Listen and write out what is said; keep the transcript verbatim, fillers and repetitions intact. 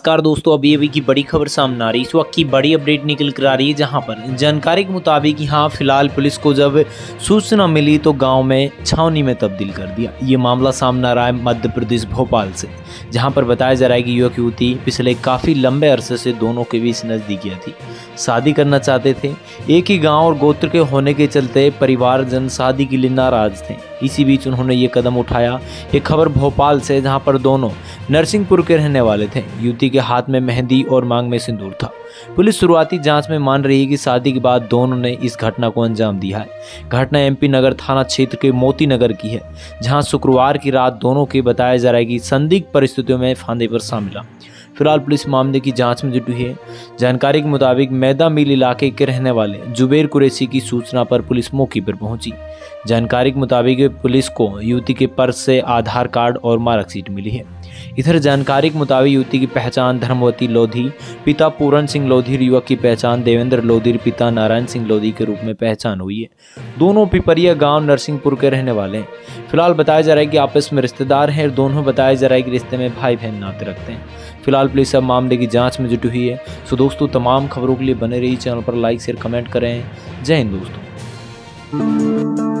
नमस्कार दोस्तों, अभी अभी की बड़ी खबर सामने आ रही है। इस वक्त की बड़ी अपडेट निकल कर आ रही है, जहां पर जानकारी के मुताबिक यहाँ फिलहाल पुलिस को जब सूचना मिली तो गांव में छावनी में तब्दील कर दिया। ये मामला सामने आ रहा है मध्य प्रदेश भोपाल से, जहां पर बताया जा रहा है कि युवक युवती पिछले काफ़ी लंबे अरसे से दोनों के बीच नज़दीकियाँ थी, शादी करना चाहते थे। एक ही गाँव और गोत्र के होने के चलते परिवारजन शादी के लिए नाराज़ थे। इसी बीच उन्होंने ये कदम उठाया। ये खबर भोपाल से, जहाँ पर दोनों नरसिंहपुर के रहने वाले थे। युवती के हाथ में मेहंदी और मांग में सिंदूर था। पुलिस शुरुआती जांच में मान रही है कि शादी के बाद दोनों ने इस घटना को अंजाम दिया है। घटना एमपी नगर थाना क्षेत्र के मोती नगर की है, जहां शुक्रवार की रात दोनों के बताया जा रहा है कि संदिग्ध परिस्थितियों में फांदे पर शामिल। फिलहाल पुलिस मामले की जांच में जुटी है। जानकारी के मुताबिक मैदा मिल इलाके के रहने वाले जुबेर कुरैसी की सूचना पर पुलिस मौके पर पहुंची। जानकारी के मुताबिक पुलिस को युवती के पर्स से आधार कार्ड और मार्कशीट मिली है। इधर जानकारी के मुताबिक युवती की पहचान धर्मवती लोधी पिता पूरन सिंह लोधी, युवक की पहचान देवेंद्र लोधी पिता नारायण सिंह लोधी के रूप में पहचान हुई है। दोनों पिपरिया गांव नरसिंहपुर के रहने वाले हैं। फिलहाल बताया जा रहा है कि आपस में रिश्तेदार हैं और दोनों बताया जा रहा है कि रिश्ते में भाई बहन नाते रखते हैं। फिलहाल पुलिस अब मामले की जाँच में जुटी हुई है। सो दोस्तों, तमाम खबरों के लिए बने रही चैनल पर, लाइक शेयर कमेंट करें। जय हिंद दोस्तों।